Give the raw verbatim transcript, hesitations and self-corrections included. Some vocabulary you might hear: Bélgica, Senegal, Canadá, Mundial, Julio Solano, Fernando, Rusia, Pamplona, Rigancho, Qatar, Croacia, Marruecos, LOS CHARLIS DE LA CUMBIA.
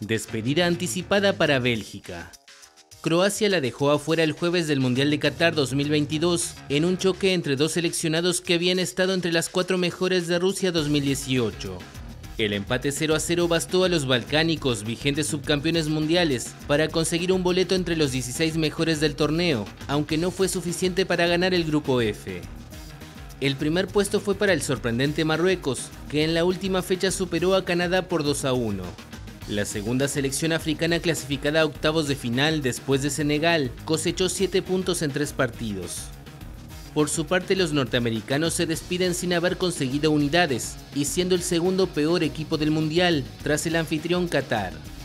Despedida anticipada para Bélgica. Croacia la dejó afuera el jueves del Mundial de Qatar dos mil veintidós en un choque entre dos seleccionados que habían estado entre las cuatro mejores de Rusia dos mil dieciocho. El empate cero a cero bastó a los balcánicos, vigentes subcampeones mundiales, para conseguir un boleto entre los dieciséis mejores del torneo, aunque no fue suficiente para ganar el grupo F. El primer puesto fue para el sorprendente Marruecos, que en la última fecha superó a Canadá por dos a uno. La segunda selección africana, clasificada a octavos de final después de Senegal, cosechó siete puntos en tres partidos. Por su parte, los norteamericanos se despiden sin haber conseguido unidades y siendo el segundo peor equipo del Mundial tras el anfitrión Qatar.